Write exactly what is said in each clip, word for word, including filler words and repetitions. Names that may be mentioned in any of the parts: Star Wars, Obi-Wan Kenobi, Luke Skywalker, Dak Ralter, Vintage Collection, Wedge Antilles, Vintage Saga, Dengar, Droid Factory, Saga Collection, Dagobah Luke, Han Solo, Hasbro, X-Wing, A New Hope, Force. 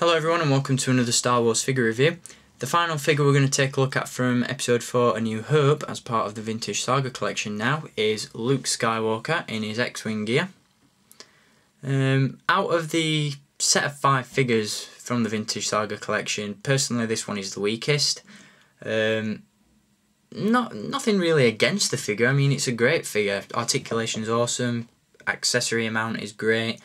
Hello everyone and welcome to another Star Wars figure review. The final figure we're going to take a look at from episode four A New Hope as part of the Vintage Saga collection now is Luke Skywalker in his X-Wing gear. Um, out of the set of five figures from the Vintage Saga collection, personally this one is the weakest. Um, not nothing really against the figure, I mean it's a great figure. Articulation's awesome, accessory amount is great.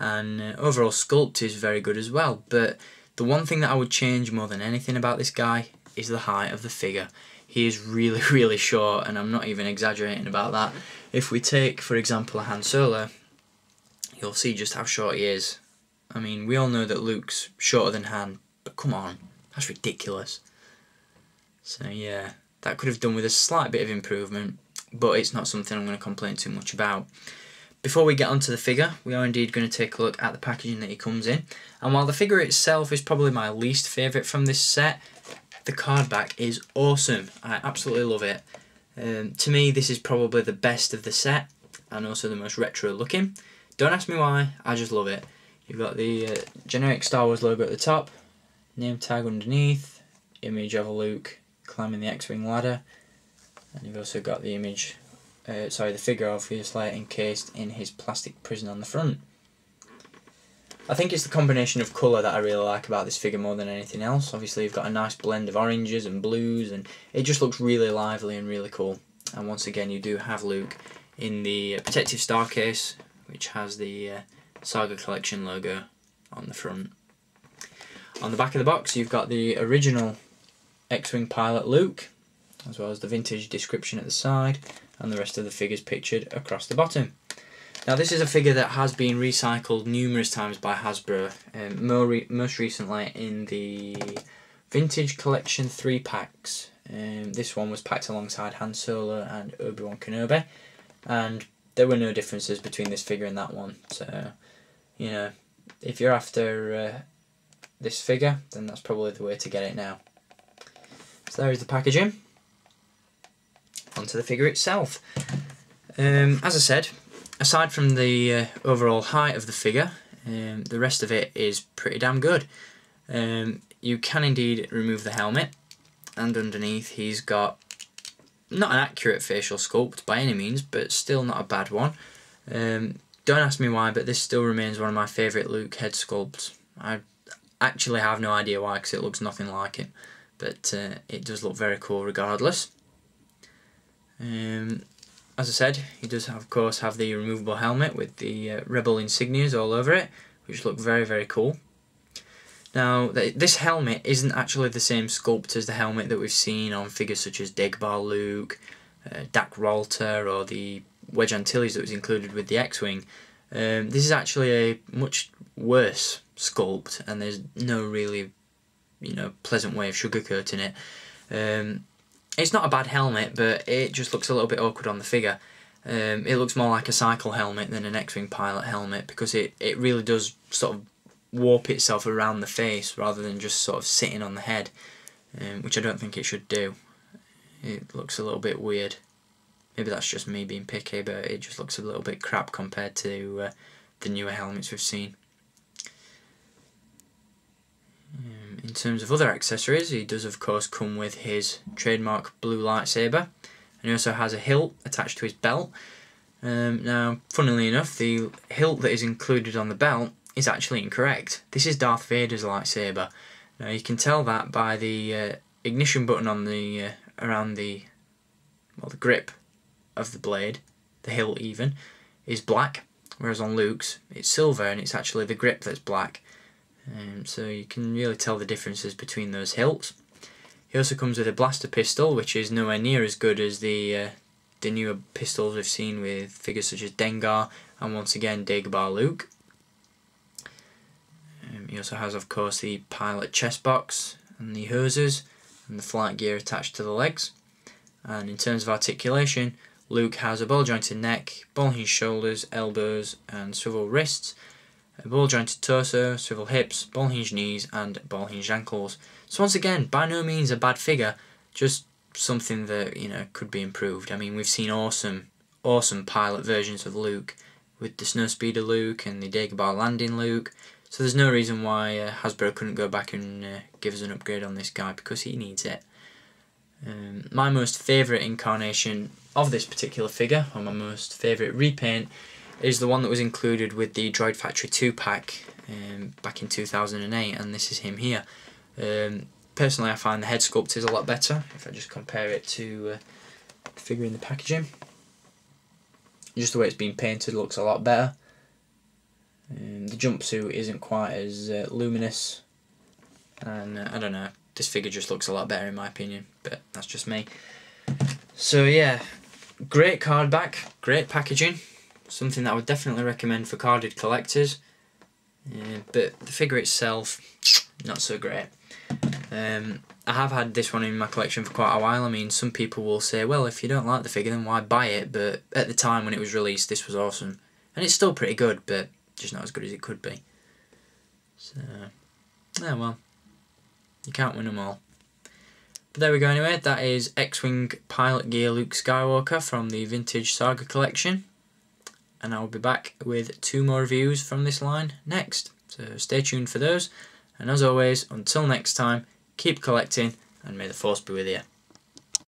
And uh, overall sculpt is very good as well, but the one thing that I would change more than anything about this guy is the height of the figure. He is really, really short, and I'm not even exaggerating about that. If we take, for example, a Han Solo, you'll see just how short he is. I mean, we all know that Luke's shorter than Han, but come on, that's ridiculous. So yeah, that could have done with a slight bit of improvement, but it's not something I'm going to complain too much about. Before we get onto the figure, we are indeed going to take a look at the packaging that he comes in. And while the figure itself is probably my least favourite from this set, the card back is awesome. I absolutely love it. Um, to me, this is probably the best of the set, and also the most retro looking. Don't ask me why, I just love it. You've got the uh, generic Star Wars logo at the top, name tag underneath, image of Luke climbing the X-Wing ladder, and you've also got the image Uh, sorry, the figure obviously encased in his plastic prison on the front. I think it's the combination of colour that I really like about this figure more than anything else. Obviously you've got a nice blend of oranges and blues, and it just looks really lively and really cool. And once again you do have Luke in the protective star case, which has the uh, Saga Collection logo on the front. On the back of the box you've got the original X-Wing pilot Luke, as well as the vintage description at the side, and the rest of the figures pictured across the bottom. Now this is a figure that has been recycled numerous times by Hasbro, um, more re most recently in the Vintage Collection three packs. Um, this one was packed alongside Han Solo and Obi-Wan Kenobi, and there were no differences between this figure and that one, so you know, if you're after uh, this figure, then that's probably the way to get it now. So there is the packaging. Onto the figure itself. Um, as I said, aside from the uh, overall height of the figure, um, the rest of it is pretty damn good. Um, you can indeed remove the helmet, and underneath he's got not an accurate facial sculpt by any means, but still not a bad one. Um, don't ask me why, but this still remains one of my favourite Luke head sculpts. I actually have no idea why, because it looks nothing like it, but uh, it does look very cool regardless. Um, as I said, he does have, of course have the removable helmet with the uh, rebel insignias all over it, which look very very cool. Now th this helmet isn't actually the same sculpt as the helmet that we've seen on figures such as Dagobah Luke, uh, Dak Ralter, or the Wedge Antilles that was included with the X-Wing. Um, this is actually a much worse sculpt, and there's no really, you know, pleasant way of sugarcoating it. Um, It's not a bad helmet, but it just looks a little bit awkward on the figure. Um, it looks more like a cycle helmet than an X-Wing pilot helmet, because it, it really does sort of warp itself around the face rather than just sort of sitting on the head, um, which I don't think it should do. It looks a little bit weird. Maybe that's just me being picky, but it just looks a little bit crap compared to uh, the newer helmets we've seen. Um, in terms of other accessories, he does of course come with his trademark blue lightsaber, and he also has a hilt attached to his belt. Um, now, funnily enough, the hilt that is included on the belt is actually incorrect. This is Darth Vader's lightsaber. Now you can tell that by the uh, ignition button on the uh, around the well the grip of the blade. The hilt even is black, whereas on Luke's it's silver, and it's actually the grip that's black. Um, so you can really tell the differences between those hilts. He also comes with a blaster pistol, which is nowhere near as good as the uh, the newer pistols we've seen with figures such as Dengar and once again Dagobah Luke. Um, he also has of course the pilot chest box and the hoses and the flight gear attached to the legs. And in terms of articulation, Luke has a ball jointed neck, ball hinged shoulders, elbows and swivel wrists, a ball jointed torso, swivel hips, ball hinged knees and ball hinged ankles. So once again, by no means a bad figure, just something that, you know, could be improved. I mean, we've seen awesome, awesome pilot versions of Luke, with the Snowspeeder Luke and the Dagobah Landing Luke, So there's no reason why uh, Hasbro couldn't go back and uh, give us an upgrade on this guy, because he needs it. Um, my most favourite incarnation of this particular figure, or my most favourite repaint, is the one that was included with the Droid Factory two pack um, back in two thousand eight, and this is him here. Um, personally, I find the head sculpt is a lot better, if I just compare it to uh, the figure in the packaging. Just the way it's been painted looks a lot better. Um, the jumpsuit isn't quite as uh, luminous, and uh, I don't know, this figure just looks a lot better in my opinion, but that's just me. So yeah, great card back, great packaging, something that I would definitely recommend for carded collectors, uh, but the figure itself, not so great. Um, I have had this one in my collection for quite a while. I mean, some people will say, well, if you don't like the figure, then why buy it? But at the time when it was released, this was awesome, and it's still pretty good, but just not as good as it could be. So, yeah, well, you can't win them all. But there we go anyway, that is X-Wing Pilot Gear Luke Skywalker from the Vintage Saga Collection. And I'll be back with two more reviews from this line next. So stay tuned for those. And as always, until next time, keep collecting and may the Force be with you.